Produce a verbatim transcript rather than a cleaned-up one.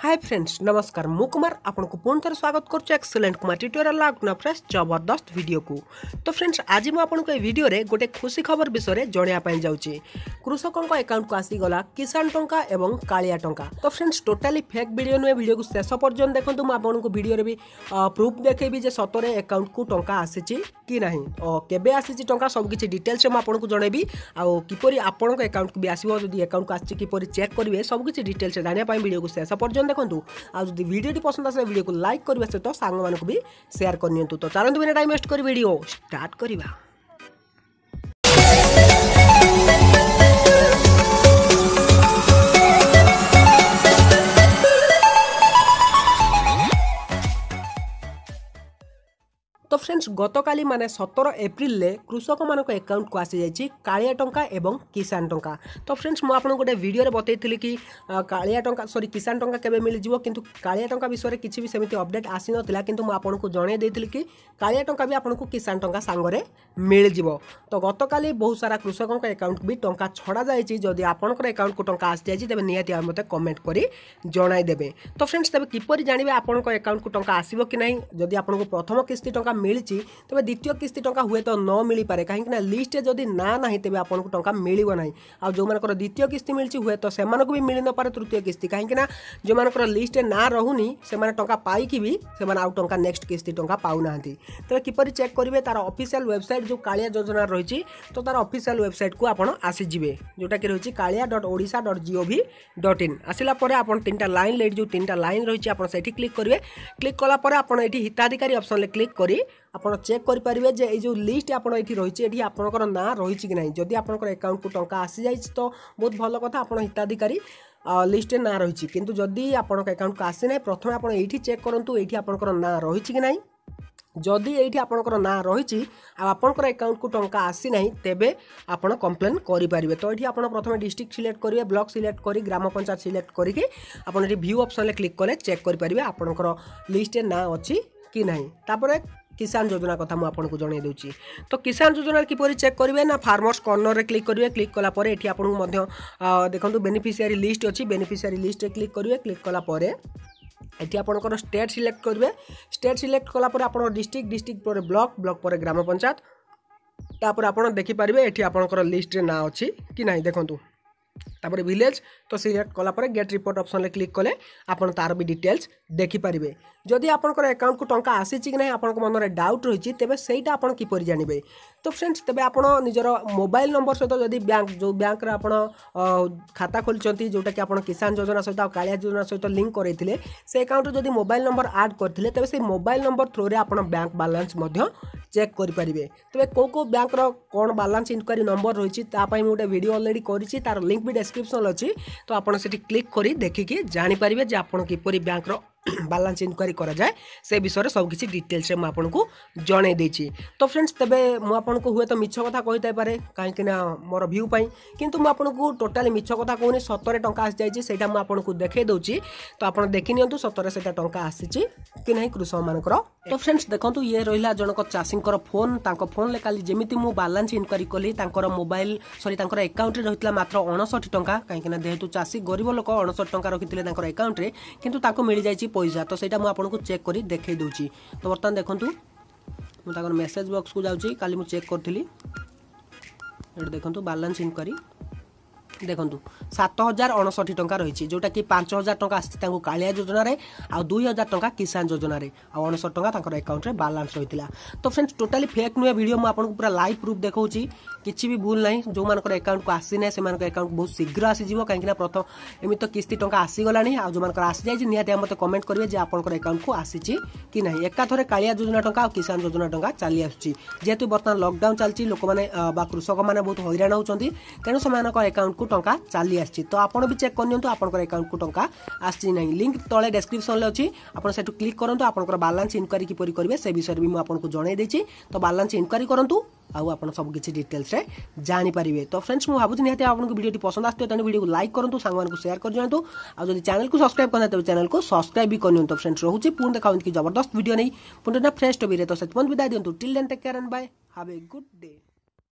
Hi friends नमस्कार मु कुमार आपनकु पुन थर स्वागत करछु एक्सीलेंट कुमार ट्यूटोरियल आपना फ्रेश जबरदस्त वीडियो को। तो फ्रेंड्स आज मु आपनकु ए वीडियो रे गोटे खुशी खबर विषय रे जणिया पय जाउची। कृषकन को अकाउंट को आसी गला किसान टंका एवं कालिया टंका। तो फ्रेंड्स टोटली फेक वीडियो न वीडियो को शेष पर्यंत देखंतु। मु आपनकु वीडियो रे भी प्रूफ देखैबी जे सतरे अकाउंट को टंका आसीची कि नाही ओ केबे आसीची टंका सब किछि डिटेल्स मु आपनकु जणैबी आ किपोरी आपनकु अकाउंट को भी आसीबो जदि अकाउंट को आसी किपोरी चेक करबे सब किछि डिटेल्स जानिया पय वीडियो को शेष पर्यंत देखंतु। आ जदि वीडियो टी पसंद आसे वीडियो को लाइक करबा से तो सांग मानक भी शेयर करनियंतु। तो चलंतु बिना टाइम वेस्ट करी वीडियो स्टार्ट करबा। तो फ्रेंड्स गतकाली माने सत्रह एप्रिल कृषक मान अकाउंट को आसी जाइए कालिया टंका एवं किसान टंका। तो फ्रेंड्स मु आपन गोटे वीडियो रे बतैथिली कि कालिया टंका सॉरी किसान टंका केबे मिल जीवो किंतु कालिया टंका विषय रे किछि भी सेमिति अपडेट आसी नथिला किंतु मु आपन को जणे देथिली कि कालिया टंका भी आपन को किसान टंका संग रे मिल जीवो। तो गतकाली बहुत सारा कृषकन का अकाउंट भी टंका छड़ा जाइए। जदि आपनकर अकाउंट को टंका आसी जाइए तबे निहाती आ मते कमेंट करी जणाई देबे। तो फ्रेंड्स तबे किपर जानिबे आपनकर अकाउंट को टंका आसीबो कि नाही। जदि आपन को प्रथम किस्ती टंका मिली तबे द्वितीय किस्ती टंका हुए तो न मिली पारे कहीं ना लिस्ट जदि ना नहीं तबे आपन को टंका मिलिबो नाही। आ जो मानकर द्वितीय किस्ती मिली हुए तो सेमान को भी मिली न पारे तृतीय किस्ती कहीं ना जो मानकर लिस्ट ना रहुनी सेमान टंका पाई कि भी सेमान आउ टंका नेक्स्ट किस्ती टंका पाउ नाहंती। तबे किपर चेक करिवे तार ऑफिशियल वेबसाइट जो कालिया योजना रहिची तो तार ऑफिशियल वेबसाइट को आपण आसी जिवे जोटा कि रहिची kalia.odisha.gov.in। आसिला परे आपण तीनटा लाइन लेट जो तीनटा लाइन रहिची आपण सेठी क्लिक करिवे। क्लिक कला परे आपण एठी हिताधिकारी ऑप्शन ले क्लिक करी आपन चेक कर परिबे जे ए जो लिस्ट आपन एठी रहिची एठी आपनकर ना रहिची कि नाही। जदि आपनकर अकाउंट को टंका आसी जाइछ तो बहुत भलो कथा आपन हिताधिकारी लिस्ट ना रहिची किंतु जदि आपनकर अकाउंट को आसी नाही प्रथमे आपन एठी चेक करंतु एठी आपनकर ना रहिची कि नाही। जदि ये आपंकर ना रही आपंकर अकाउंट को टंका आसी ना तेबे आपड़ कंप्लेन करें। तो ये आप प्रथम डिस्ट्रिक्ट सिलेक्ट करेंगे ब्लॉक सिलेक्ट कर ग्राम पंचायत सिलेक्ट करके व्यू ऑप्शन क्लिक कले चेक करेंगे आपंकर लिस्ट ना अच्छी कि नहीं। किसान योजना कथा मुझे जन दूसरी। तो किसान योजना किपर चेक करेंगे ना फार्मर्स कॉर्नर रे क्लिक करेंगे। क्लिक कला परे ये आपको देखो बेनिफिशियरी लिस्ट अच्छी बेनिफिशियरी लिस्ट क्लिक करेंगे। क्लिक कला परे ये आपंकर स्टेट सिलेक्ट करेंगे। स्टेट सिलेक्ट कलापर आप डिस्ट्रिक्ट डिस्ट्रिक्ट पर ब्लॉक ब्लॉक पर ग्राम पंचायत तापर आप देखिपारे ये आपंकर लिस्ट ना अच्छी कि ना देखूँ तापर विलेज। तो सिलेक्ट कलापर गेट रिपोर्ट ऑप्शन ले क्लिक कले आपन तार भी डिटेल्स देखिपारे। जदि आपंकर अकाउंट को टंका आसी कि ना आपन मन में डाउट रही तेबे सेटा आपन किपर जानिबे। तो फ्रेंड्स तेबे आपन निजर मोबाइल नंबर सहित जदि बैंक जो बैंक रे आपन खाता खोलिचंती जोटा कि आपन किसान योजना सहित कालिया योजना सहित लिंक करैथिले से अकाउंट जदि मोबाइल नंबर ऐड करथिले तेबे से मोबाइल नंबर थ्रू रे आपन बैंक बैलेंस मध्य चेक करें। तेज कौ कौ बैंक कौन बैलेंस इनक्वारी नंबर रही गोटे वीडियो ऑलरेडी करी तार लिंक भी डिस्क्रिप्शन अच्छी। तो आप क्लिक कर देखिकी जानीपारे जे आप किपर बैंक बैलेंस इनक्वारी करा जाए से विषय में सबकि डिटेल्स में आपको जन देती। तो फ्रेंड्स तेबे मुझे हुए तो मिछ कथा कही पारे कहीं मोर भ्यू पाई किंतु मुझे आपको टोटाली मिछ कथा कहूनी सतरे टंका आसी जाइए से आपको देखे दूसरी। तो आप देखी नि सतरे से टंका आसी कि नहीं कृषक मानकर। तो फ्रेंड्स देखो ये रहा जनक चाषी फोन तक फोन ले काली जमी मुझे बैलेंस इनक्वारी कली मोबाइल सरी अकाउंट रही मात्र अणसठ टा कहीं जेहतु चाषी गरीब लोक अणसठ टा रखी है अकाउंट में कितु मिल जाए पैसा। तो सही आपको चेक कर देखे दूसरी। तो बर्तमान देखूँ मुझे मेसेज बॉक्स को जाऊँगी काली मुझे चेक करी देखूँ बैलेंस इनक्वारी देखूँ सात हजार अणसठ टा रही जोटा कि पांच हजार टाँग आसी कालिया योजना आ दुई हजार टाँग किसान योजना अणसठ टाँग अकाउंट में बैलेंस रही है। तो फ्रेंड्स टोटाली फेक नुहे वीडियो मुझे आपको पूरा लाइव प्रूफ देखी किसी भी भूल ना जो अकाउंट को आसी ना से अकाउंट बहुत शीघ्र आसीज कहीं प्रथम एम तो किस्ती टाँग आसीगला आ जो आसी जाए निहाती मत कमेंट करेंगे आपंकर अकाउंट को आसी कि ना। एकाथर कालिया योजना टाँग आ किसान योजना टाँग चली आसुच्छी जेहेतु बर्तमान लकडाउन चलती लोक मैंने कृषक मैंने बहुत हईराण होती तेणु से अकाउंट को टंका चली आसी। तो आप भी चेक करनियंतु आपनकर अकाउंट को टंका आसी नहीं। लिंक तले डिस्क्रिप्शन अच्छी आपन सेटु क्लिक करंतु आपनकर बैलेंस इनक्वारी किपरि करबे से विषय भी मैं आपको जणाई देछि। तो बैलेंस इनक्वारी करंतु आउ आप सब किसी डिटेल्स रे जानी पारिबे। तो फ्रेंड्स मु भाबुति निहाते आपनको वीडियो टी पसंद आस्तै तने वीडियो को लाइक करंतु सांग मानको शेयर कर जंतु आ जदि चैनल को सब्सक्राइब करना तबे चैनल को सब्सक्राइब भी करनियंतु। फ्रेंड्स रहूछि पूर्ण देखाउन की जबरदस्त वीडियो नै पूर्ण ना फ्रेश टबी रे। तो सचपन विदा दियंतु till then take care and bye have a good day.